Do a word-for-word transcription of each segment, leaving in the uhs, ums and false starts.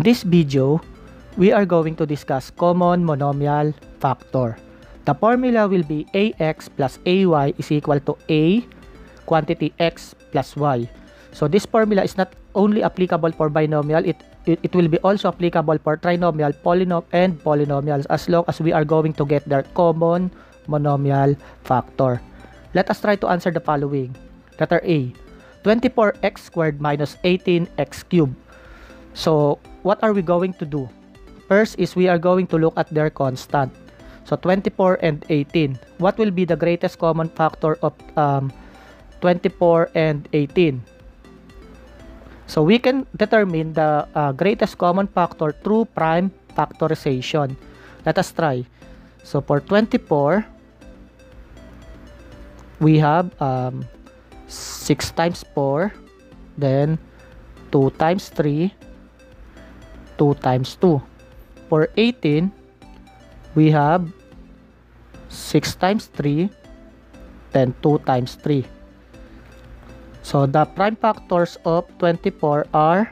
In this video, we are going to discuss common monomial factor. The formula will be ax plus ay is equal to a quantity x plus y. So this formula is not only applicable for binomial, it, it, it will be also applicable for trinomial, polynomial, and polynomials as long as we are going to get their common monomial factor. Let us try to answer the following. Letter A, twenty-four x squared minus eighteen x cubed. So what are we going to do? First is we are going to look at their constant. So twenty-four and eighteen. What will be the greatest common factor of um, twenty-four and eighteen? So we can determine the uh, greatest common factor through prime factorization. Let us try. So for twenty-four, we have um, six times four, then two times three, two times two. For eighteen, we have six times three, then two times three. So the prime factors of twenty-four are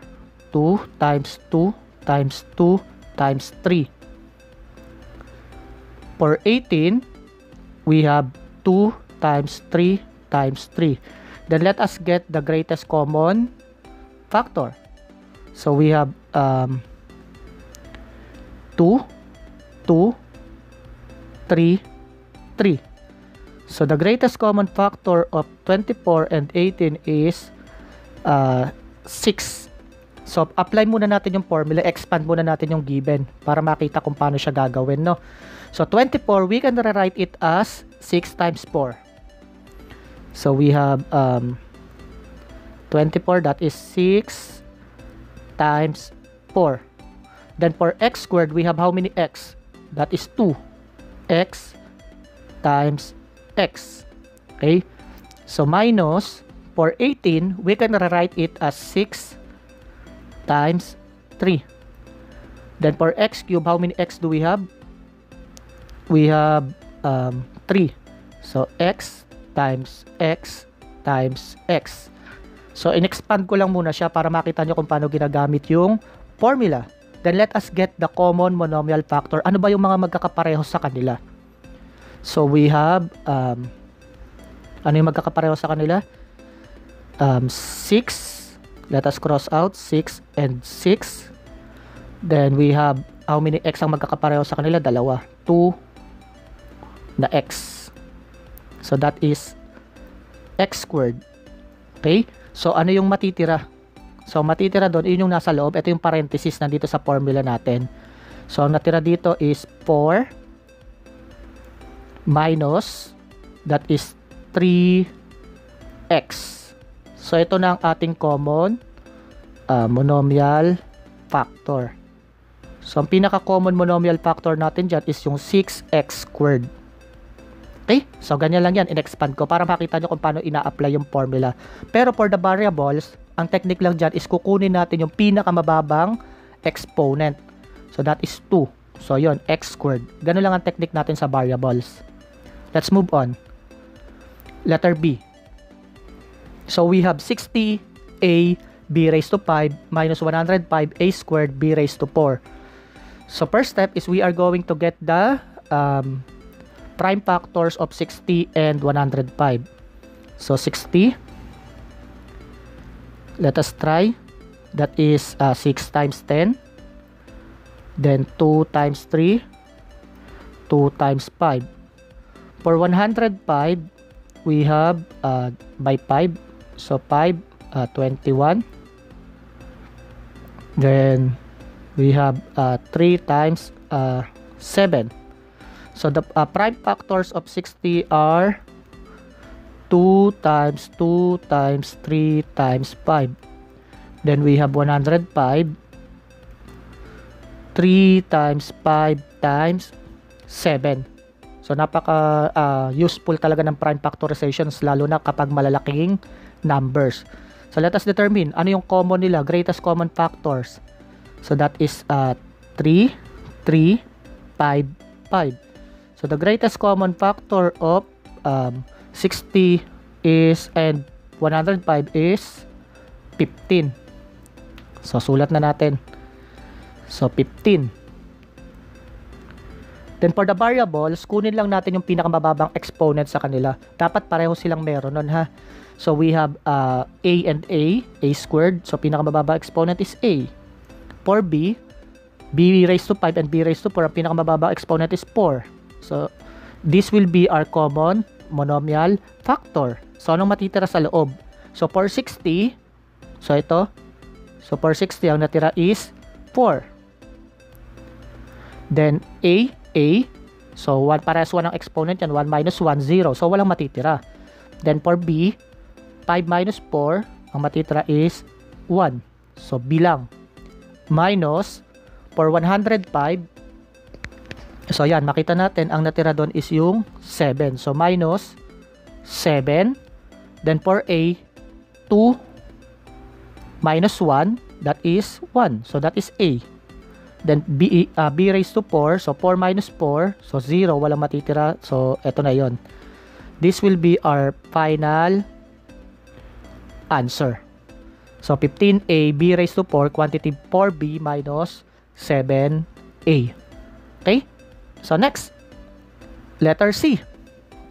two times two times two times three. For eighteen, we have two times three times three. Then let us get the greatest common factor. So we have um, two, two, three, three. So the greatest common factor of twenty-four and eighteen is uh, six. So apply muna natin yung formula, expand muna natin yung given para makita kung paano siya gagawin, no? So twenty-four, we can rewrite it as six times four. So we have um, twenty-four, that is six times four. Then for x squared, we have how many x? That is two. X times x. Okay, so minus for eighteen, we can rewrite it as six times three. Then for x cubed, how many x do we have? We have um, three. So x times x times x. So in-expand ko lang muna siya para makita nyo kung paano ginagamit yung formula. Then let us get the common monomial factor. Ano ba yung mga magkakapareho sa kanila? So we have, um, ano yung magkakapareho sa kanila? Um, six, let us cross out, six and six. Then we have, how many x ang magkakapareho sa kanila? Dalawa, two na x. So that is x squared. Okay? So ano yung matitira? So matitira doon, yun yung nasa loob. Ito yung parenthesis nandito sa formula natin. So ang natira dito is four minus, that is three x. So ito na ang ating common uh, monomial factor. So ang pinaka-common monomial factor natin dyan is yung six x squared. Okay? So ganyan lang yan, in-expand ko para makita nyo kung paano ina-apply yung formula. Pero for the variables, ang technique lang dyan is kukunin natin yung pinakamababang exponent. So that is two. So yon, x squared. Ganun lang ang technique natin sa variables. Let's move on. Letter B. So we have sixty a b raised to five minus one hundred five a squared b raised to four. So first step is we are going to get the um, prime factors of sixty and one hundred five. So sixty. Let us try. That is uh, six times ten. Then two times three. two times five. For one hundred five, we have uh, by five. So five, uh, twenty-one. Then we have uh, three times uh, seven. So the uh, prime factors of sixty are two times two times three times five. Then we have one hundred five. three times five times seven. So napaka uh, useful talaga ng prime factorizations, lalo na kapag malalaking numbers. So let us determine ano yung common nila, greatest common factors. So that is uh, three, three, five, five. So the greatest common factor of um, sixty is and one hundred five is fifteen. So sulat na natin. So, fifteen. Then for the variables, kunin lang natin yung pinakamababang exponent sa kanila. Dapat pareho silang meron nun, ha? So, we have uh, a and a, a squared. So, pinakamababang exponent is a. For b, b raised to five and b raised to four. Ang pinakamababang exponent is four. So, this will be our common monomial factor. So, anong matitira sa loob? So, for sixty, so ito, so for sixty, ang natira is four. Then, a, A. So, one parehas one ang exponent yan. one minus one, zero. So, walang matitira. Then, for B, five minus four, ang matitira is one. So, bilang. Minus, for one hundred five, so, yan. Makita natin, ang natira doon is yung seven. So, minus seven. Then, for A, two minus one, that is one. So, that is A. Then b, uh, b raised to four, so four minus four, so zero, walang matitira, so eto na yon. This will be our final answer. So fifteen a, b raised to four, quantity four b minus seven a. Okay? So next, letter C.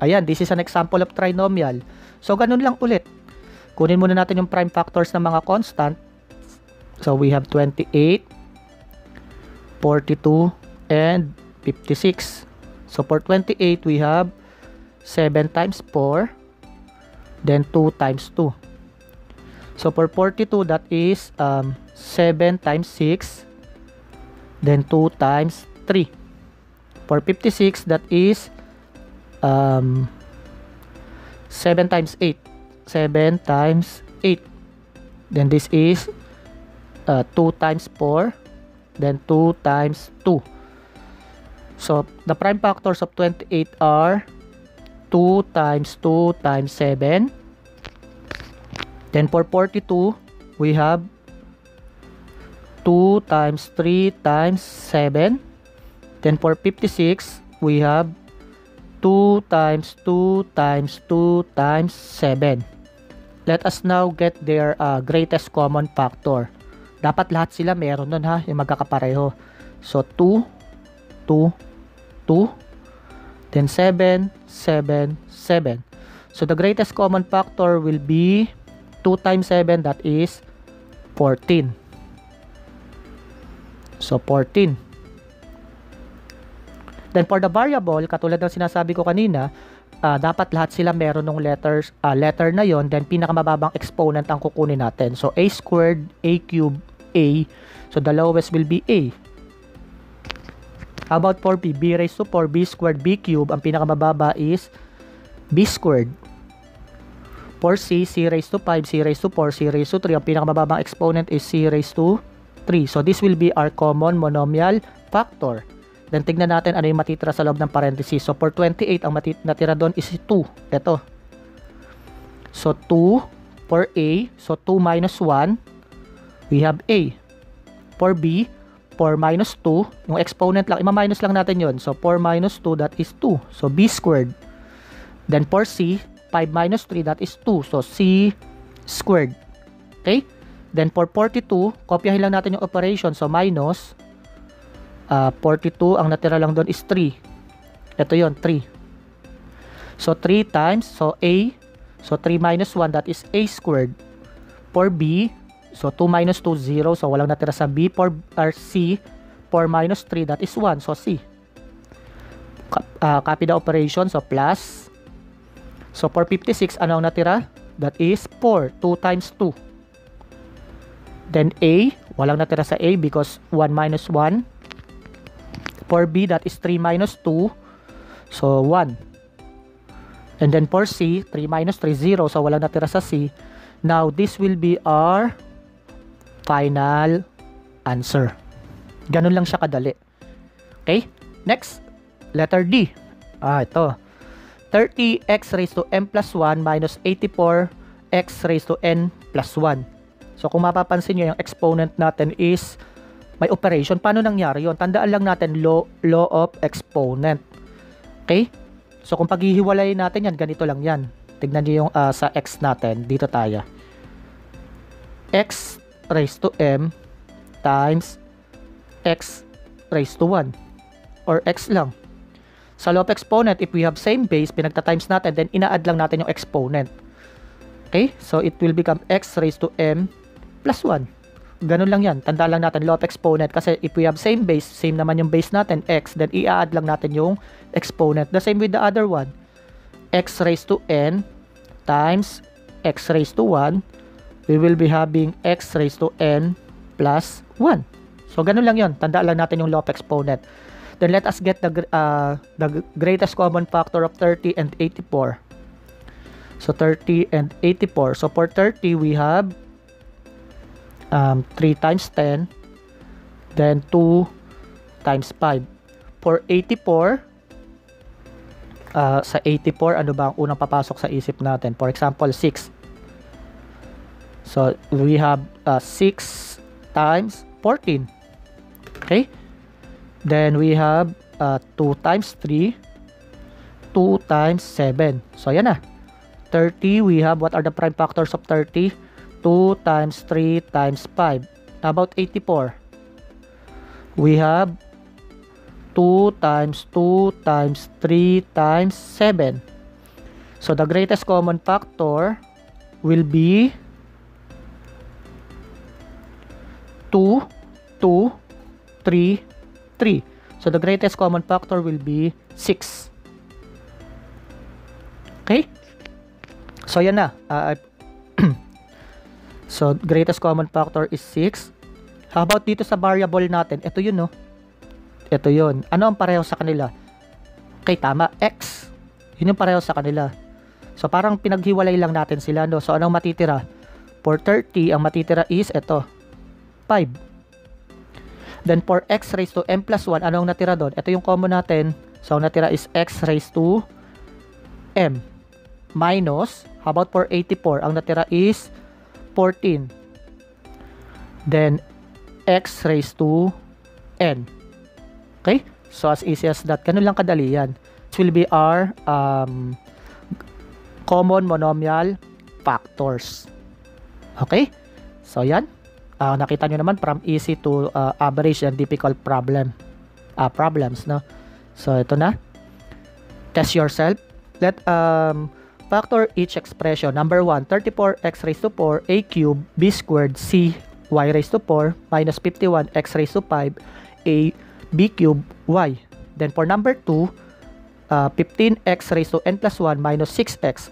Ayan, this is an example of trinomial. So ganun lang ulit. Kunin muna natin yung prime factors ng mga constant. So we have twenty-eight, forty-two, and fifty-six. So, for twenty-eight, we have seven times four, then two times two. So, for forty-two, that is um, seven times six, then two times three. For fifty-six, that is um, seven times eight. seven times eight. Then, this is uh, two times four. Then two times two. So, the prime factors of twenty-eight are two times two times seven. Then for forty-two, we have two times three times seven. Then for fifty-six, we have two times two times two times seven. Let us now get their uh, greatest common factor. Dapat lahat sila meron nun, ha, yung magkakapareho. So, two, two, two, then seven, seven, seven. So, the greatest common factor will be two times seven, that is fourteen. So, fourteen. Then, for the variable, katulad ng sinasabi ko kanina, Uh, dapat lahat sila meron ng letters, uh, letter na yon, then pinakamababang exponent ang kukunin natin. So, a squared, a cubed, a. So, the lowest will be a. How about for b? B raised to four, b squared, b cubed. Ang pinakamababa is b squared. For c, c raised to five, c raised to four, c raised to three. Ang pinakamababang exponent is c raised to three. So, this will be our common monomial factor. Then, tignan natin ano yung matitira sa loob ng parenthesis. So, for twenty-eight, ang natira doon is two. Ito. So, two for A. So, two minus one. We have A. For B, four minus two. Yung exponent lang, ima-minus lang natin yun. So, four minus two, that is two. So, B squared. Then, for C, five minus three, that is two. So, C squared. Okay? Then, for forty-two, kopyahin lang natin yung operation. So, minus Uh, forty-two, ang natira lang doon is three. Ito yon, three. So, three times, so A, so three minus one, that is A squared. For B, so two minus two, zero, so walang natira sa B. For uh, C, four minus three, that is one, so C. Uh, copy the operation, so plus. So, for fifty-six, ano ang natira? That is four, two times two. Then A, walang natira sa A because one minus one. For B, that is three minus two, so one. And then for C, three minus three, zero, so walang natira sa C. Now, this will be our final answer. Ganun lang siya kadali. Okay? Next, letter D. Ah, ito. thirty x raised to m plus one minus eighty-four x raised to n plus one. So, kung mapapansin nyo, yung exponent natin is may operation. Paano nangyari yon? Tandaan lang natin, law, law of exponent. Okay? So, kung paghihiwalay natin yan, ganito lang yan. Tignan nyo yung uh, sa x natin. Dito tayo. X raised to m times x raised to one or x lang. Sa law of exponent, if we have same base, pinagta-times natin, then ina-add lang natin yung exponent. Okay? So, it will become x raised to m plus one. Ganun lang yan. Tanda lang natin, law of exponent. Kasi if we have same base, same naman yung base natin, x, then i-add lang natin yung exponent. The same with the other one. X raised to n times x raised to one. We will be having x raised to n plus one. So, ganun lang yun. Tanda lang natin yung law of exponent. Then let us get the uh, the greatest common factor of thirty and eighty-four. So thirty and eighty-four. So for thirty, we have um, three times ten, then two times five. For eighty-four, uh, sa eighty-four, ano ba ang unang papasok sa isip natin? For example, six. So we have uh, six times fourteen. Okay? Then we have uh, two times three, two times seven. So, yan na. thirty, we have, what are the prime factors of thirty? two times three times five. How about eighty-four? We have two times two times three times seven. So, the greatest common factor will be two, two, three, three. So, the greatest common factor will be six. Okay? So, yan na. Uh, so, greatest common factor is six. How about dito sa variable natin? Ito yun, no? Ito yun. Ano ang pareho sa kanila? Okay, tama. X. Yun yung pareho sa kanila. So, parang pinaghiwalay lang natin sila, no? So, anong matitira? For thirty, ang matitira is ito. five. Then, for x raised to m plus one, anong natira doon? Ito yung common natin. So, natira is x raised to m. Minus, how about for eighty-four? Ang natira is fourteen. Then, x raised to n. Okay? So, as easy as that. Ganun lang kadali yan. This will be our um, common monomial factors. Okay? So, yan. Uh, nakita nyo naman from easy to uh, average and difficult problem uh, problems, no? So ito na, test yourself. Let um, factor each expression. Number one, thirty-four x raised to four, a cubed, b squared, c y raised to four, minus fifty-one x raised to five, a b cubed y. Then for number two, uh, fifteen x raised to n plus one minus six x.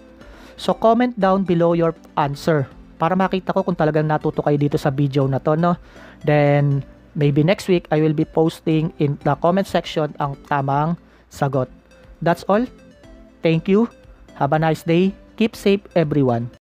So comment down below your answer para makita ko kung talagang natuto kayo dito sa video na to, no? Then, maybe next week, I will be posting in the comment section ang tamang sagot. That's all. Thank you. Have a nice day. Keep safe, everyone.